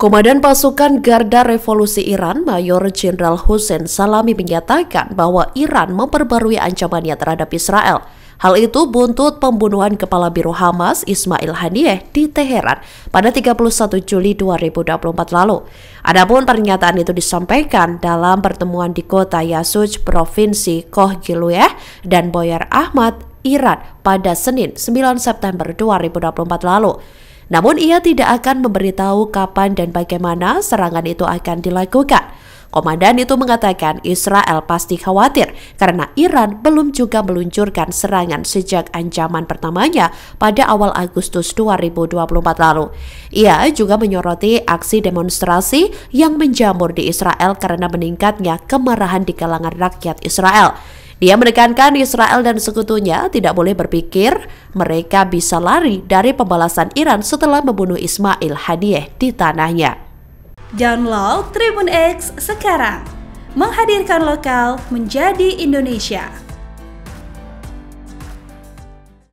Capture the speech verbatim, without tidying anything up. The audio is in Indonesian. Komandan Pasukan Garda Revolusi Iran, Mayor Jenderal Hossein Salami menyatakan bahwa Iran memperbarui ancamannya terhadap Israel. Hal itu buntut pembunuhan Kepala Biro Hamas Ismail Haniyeh di Teheran pada tiga puluh satu Juli dua ribu dua puluh empat lalu. Adapun pernyataan itu disampaikan dalam pertemuan di kota Yasuj, Provinsi Kohgiluyeh dan Boyer-Ahmad, Iran pada Senin sembilan September dua ribu dua puluh empat lalu. Namun ia tidak akan memberitahu kapan dan bagaimana serangan itu akan dilakukan. Komandan itu mengatakan Israel pasti khawatir karena Iran belum juga meluncurkan serangan sejak ancaman pertamanya pada awal Agustus dua ribu dua puluh empat lalu. Ia juga menyoroti aksi demonstrasi yang menjamur di Israel karena meningkatnya kemarahan di kalangan rakyat Israel. Dia menekankan Israel dan sekutunya tidak boleh berpikir mereka bisa lari dari pembalasan Iran setelah membunuh Ismail Haniyeh di tanahnya. Download Tribun X sekarang, menghadirkan lokal menjadi Indonesia.